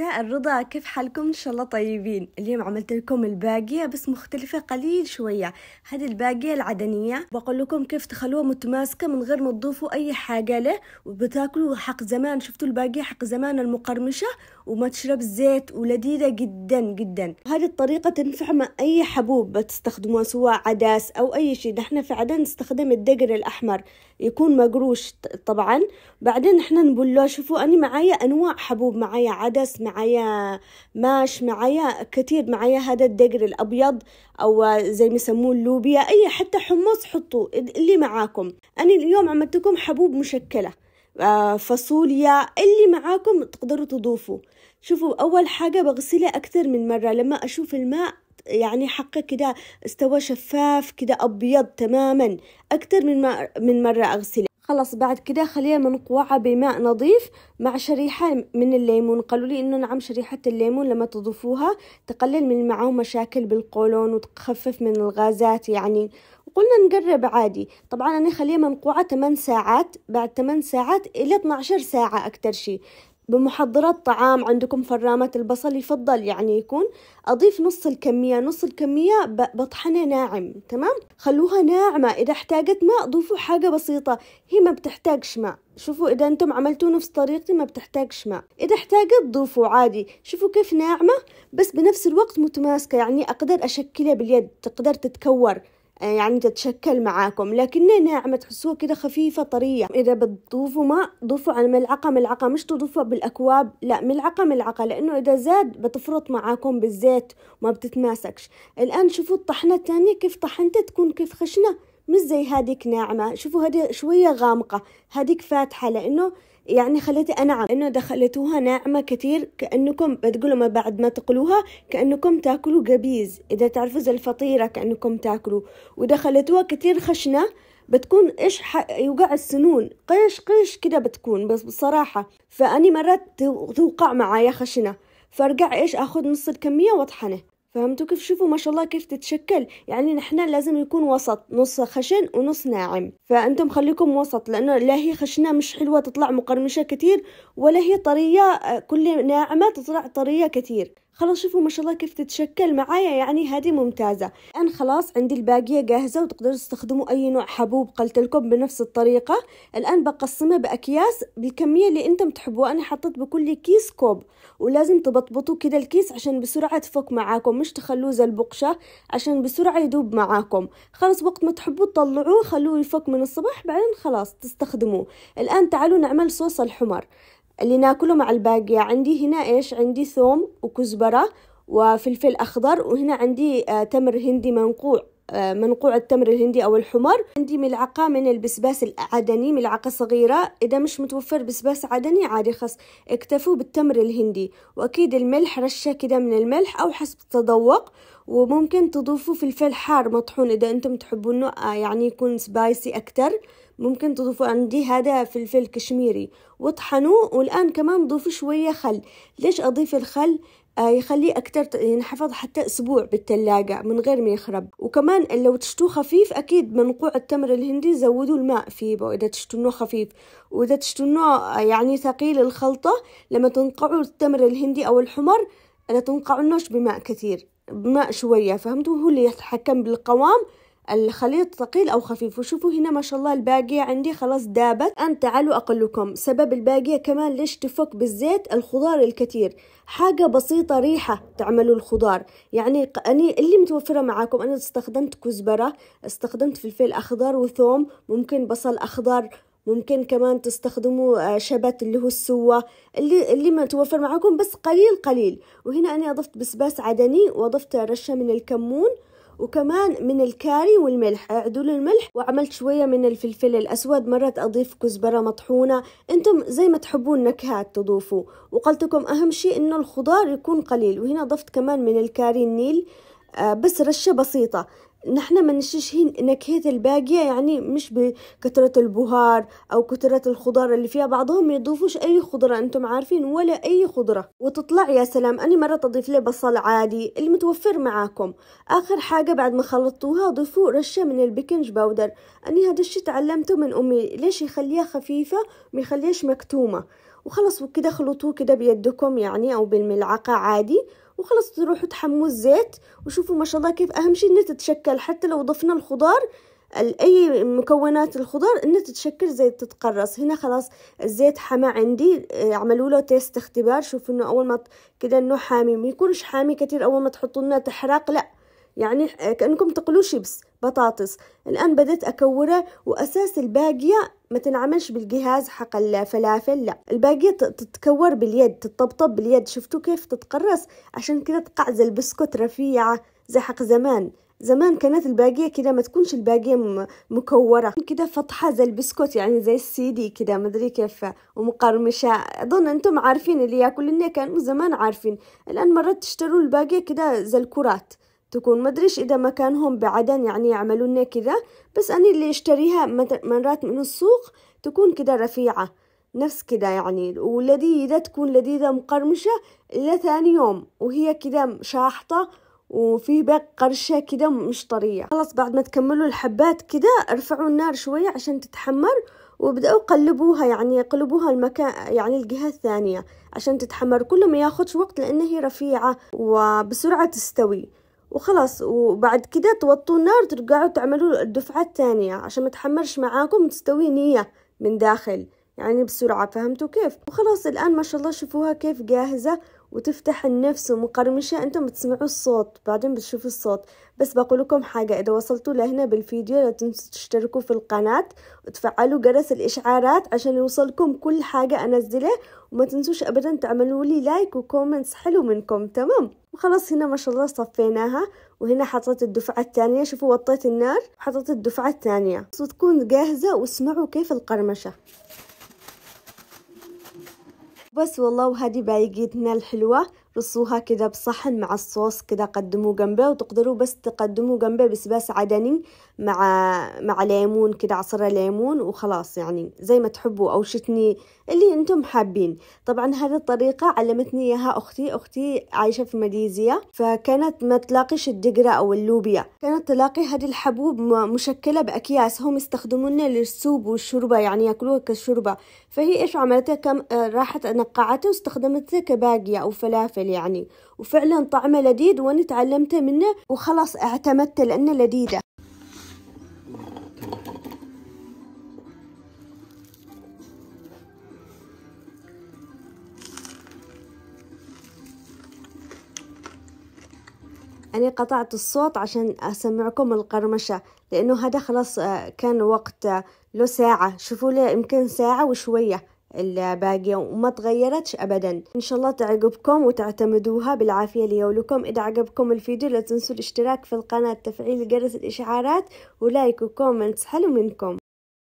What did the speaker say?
مساء الرضا، كيف حالكم؟ ان شاء الله طيبين. اليوم عملت لكم الباجية بس مختلفة قليل شوية. هذه الباجية العدنية، بقول لكم كيف تخلوها متماسكة من غير ما تضيفوا اي حاجة له، وبتاكلوا حق زمان. شفتوا الباجية حق زمان المقرمشة وما تشرب زيت ولذيذة جدا جدا. هذه الطريقة تنفع مع اي حبوب بتستخدموها، سواء عدس او اي شيء. نحن في عدن نستخدم الدقر الاحمر، يكون مقروش طبعا، بعدين نحن نبلوه. شوفوا انا معايا انواع حبوب، معايا عدس، معايا ماش، معايا كتير، معايا هذا الدقر الابيض او زي ما يسموه اللوبيا، اي حتى حمص حطوا اللي معاكم. انا اليوم عملت لكم حبوب مشكلة، فاصوليا، اللي معاكم تقدروا تضيفوا. شوفوا اول حاجة بغسلها اكثر من مرة، لما اشوف الماء يعني حقه كده استوى شفاف كده ابيض تماما، اكثر من مرة اغسله. خلاص بعد كده خليها منقوعة بماء نظيف مع شريحة من الليمون. قالوا لي انه نعم شريحة الليمون لما تضيفوها تقلل من معه مشاكل بالقولون وتخفف من الغازات يعني، وقلنا نقرب عادي. طبعا انا خليها منقوعة 8 ساعات، بعد 8 ساعات الى 12 ساعة اكتر شي. بمحضرات طعام عندكم فرامة البصل يفضل يعني يكون أضيف نص الكمية بطحنها ناعم، تمام؟ خلوها ناعمة، إذا احتاجت ماء ضيفوا حاجة بسيطة، هي ما بتحتاجش ماء. شوفوا إذا أنتم عملتوا نفس طريقتي ما بتحتاجش ماء، إذا احتاجت ضيفوا عادي. شوفوا كيف ناعمة بس بنفس الوقت متماسكة، يعني أقدر أشكلها باليد، تقدر تتكور يعني تتشكل معاكم، لكنها ناعمة تحسوها كده خفيفة طرية. إذا بتضيفوا ماء ضيفوا على ملعقة، مش تضيفوا بالأكواب، لا ملعقة، لأنه إذا زاد بتفرط معاكم بالزيت وما بتتماسكش. الآن شوفوا الطحنة الثانية كيف طحنتها، تكون كيف خشنة، مش زي هاديك ناعمة. شوفوا هادي شوية غامقة، هاديك فاتحة، لأنه يعني خليتها أنعم، إنه دخلتوها ناعمة كتير، كأنكم بتقولوا ما بعد ما تقلوها كأنكم تاكلوا قبيز، إذا تعرفوا زي الفطيرة كأنكم تاكلوا. ودخلتوها كتير خشنة بتكون إيش يوقع السنون، قيش كده بتكون. بس بصراحة فأني مرات توقع معايا خشنة، فأرجع إيش أخذ نص الكمية وأطحنه. فهمتوا كيف؟ شوفوا ما شاء الله كيف تتشكل، يعني نحنا لازم يكون وسط، نص خشن ونص ناعم، فأنتم خليكم وسط، لأنه لا هي خشنة مش حلوة تطلع مقرمشة كتير، ولا هي طرية كل ناعمة تطلع طرية كتير. خلاص شوفوا ما شاء الله كيف تتشكل معايا، يعني هذه ممتازة. الآن خلاص عندي الباقية جاهزة، وتقدروا تستخدموا أي نوع حبوب قلت لكم بنفس الطريقة. الآن بقسمها بأكياس بالكمية اللي أنتم تحبوها، أنا حطيت بكل كيس كوب، ولازم تبطبطوا كده الكيس عشان بسرعة تفك معاكم، مش تخلوه زي البقشة عشان بسرعة يدوب معاكم. خلاص وقت ما تحبوا تطلعوه، خلوه يفك من الصبح، بعدين خلاص تستخدموه. الآن تعالوا نعمل صوص الحمر اللي ناكله مع الباقية. عندي هنا ايش؟ عندي ثوم وكزبرة وفلفل اخضر، وهنا عندي تمر هندي منقوع، منقوع التمر الهندي او الحمر. عندي ملعقة من البسباس العدني، ملعقة صغيرة. اذا مش متوفر بسباس عدني عادي خلاص اكتفوا بالتمر الهندي. واكيد الملح، رشة كده من الملح او حسب التذوق، وممكن تضيفوا فلفل حار مطحون اذا انتم تحبونه يعني يكون سبايسي اكتر، ممكن تضيفوا. عندي هذا فلفل كشميري، واطحنوه. والان كمان ضيفوا شوية خل. ليش اضيف الخل؟ يخليه اكتر ينحفظ حتى اسبوع بالثلاجة من غير ما يخرب. وكمان لو تشتوه خفيف، اكيد منقوع التمر الهندي زودوا الماء فيه اذا تشتونه خفيف، واذا تشتونه يعني ثقيل الخلطة لما تنقعوا التمر الهندي او الحمر لا تنقعونوش بماء كثير، بماء شوية، فهمتوا؟ هو اللي يتحكم بالقوام الخليط ثقيل او خفيف. وشوفوا هنا ما شاء الله الباقية عندي خلاص دابت. الآن تعالوا اقلكم سبب الباقية كمان ليش تفك بالزيت. الخضار الكثير، حاجة بسيطة ريحة تعملوا الخضار، يعني أنا اللي متوفرة معاكم انا استخدمت كزبرة، استخدمت فلفل اخضر وثوم، ممكن بصل اخضر، ممكن كمان تستخدموا شبت اللي هو السوة، اللي ما توفر معاكم بس قليل. وهنا انا اضفت بسباس عدني، واضفت رشة من الكمون، وكمان من الكاري والملح، اعدلوا الملح. وعملت شوية من الفلفل الأسود، مرة أضيف كزبرة مطحونة، أنتم زي ما تحبون نكهات تضيفوا. وقلت لكم أهم شيء إنه الخضار يكون قليل. وهنا ضفت كمان من الكاري النيل، بس رشة بسيطة. نحن ما نشتهين نكهة الباقية، يعني مش بكثرة البهار أو كثرة الخضار اللي فيها. بعضهم ما يضيفوش أي خضرة، أنتم عارفين، ولا أي خضرة، وتطلع يا سلام. أنا مرة تضيف لي بصل عادي المتوفر معاكم. آخر حاجة بعد ما خلطتوها ضيفوا رشة من البكنج باودر. أنا هذا الشي تعلمته من أمي، ليش يخليها خفيفة ما يخليهاش مكتومة. وخلص وكده خلطوه كده بيدكم يعني أو بالملعقة عادي، وخلص تروحوا تحموا الزيت. وشوفوا ما شاء الله كيف أهم شيء إنها تتشكل، حتى لو ضفنا الخضار أي مكونات الخضار إنها تتشكل زي تتقرص. هنا خلاص الزيت حمى عندي، عملوا له تيست اختبار، شوفوا إنه أول ما كده إنه حامي، ما يكونش حامي كتير أول ما تحطوا لنا تحرق، لأ يعني كأنكم تقلوا شيبس بطاطس. الآن بدأت أكوره، وأساس الباقية ما تنعملش بالجهاز حق الفلافل، لا الباقية تتكور باليد، تطبطب باليد. شفتوا كيف تتقرص؟ عشان كده تقع زي البسكوت رفيعة زي حق زمان. زمان كانت الباقية كده ما تكونش الباقية مكورة كده فطحة زي البسكوت، يعني زي السيدي كده ما أدري كيف، ومقرمشة. أظن أنتم عارفين اللي ياكلنا كانوا زمان عارفين. الآن مرات تشتروا الباقية كده زي الكرات تكون، ما أدريش إذا مكانهم بعدن يعني يعملون كذا، بس أنا اللي اشتريها مرات من السوق تكون كده رفيعة نفس كده يعني، ولذيذة، تكون لذيذة مقرمشة إلى ثاني يوم وهي كده شاحطة وفي باقي قرشة كده مش طرية. خلاص بعد ما تكملوا الحبات كده ارفعوا النار شوية عشان تتحمر، وبدأوا قلبوها يعني قلبوها المكان يعني الجهة الثانية عشان تتحمر. كل ما ياخدش وقت لأن هي رفيعة وبسرعة تستوي. وخلاص وبعد كده توطوا النار، ترجعوا تعملوا الدفعة الثانية عشان ما تحمرش معاكم وتستوي نية من داخل يعني بسرعة. فهمتوا كيف؟ وخلاص الآن ما شاء الله شوفوها كيف جاهزة وتفتح النفس ومقرمشة. انتم بتسمعوا الصوت بعدين بتشوفوا الصوت. بس بقول لكم حاجة، اذا وصلتوا لهنا بالفيديو لا تنسوا تشتركوا في القناة وتفعلوا جرس الاشعارات عشان يوصلكم كل حاجة انزله، وما تنسوش ابدا تعملوا لي لايك وكومنتس حلو منكم. تمام، وخلاص هنا ما شاء الله صفيناها، وهنا حطيت الدفعة الثانية. شوفوا وطيت النار وحطيت الدفعة الثانية وتكون جاهزة. واسمعوا كيف القرمشة بس والله. وهذه بايقيتنا الحلوة، رصوها كده بصحن مع الصوص كده، قدموه جنبه. وتقدروا بس تقدموا جنبه بسباس عدني مع ليمون كده، عصرة ليمون، وخلاص يعني زي ما تحبوا أو شتني اللي أنتم حابين. طبعا هذه الطريقة علمتني إياها أختي عايشة في ماليزيا، فكانت ما تلاقيش الدقرة أو اللوبيا، كانت تلاقي هذه الحبوب مشكلة بأكياس. هم يستخدمونها للسوب والشوربة يعني يأكلوها كشوربة. فهي إيش عملتها؟ راحت نقعتها واستخدمتها كباقية أو فلافل يعني، وفعلا طعمه لذيذ وانا تعلمته منه وخلاص اعتمدته لانه لذيذه. انا قطعت الصوت عشان اسمعكم القرمشه، لانه هذا خلاص كان وقت له ساعه. شوفوا له يمكن ساعه وشويه الباقية وما تغيرتش ابدا. ان شاء الله تعجبكم وتعتمدوها بالعافية ليولكم. اذا عجبكم الفيديو لا تنسوا الاشتراك في القناة، تفعيل جرس الاشعارات، ولايك وكومنتس حلو منكم.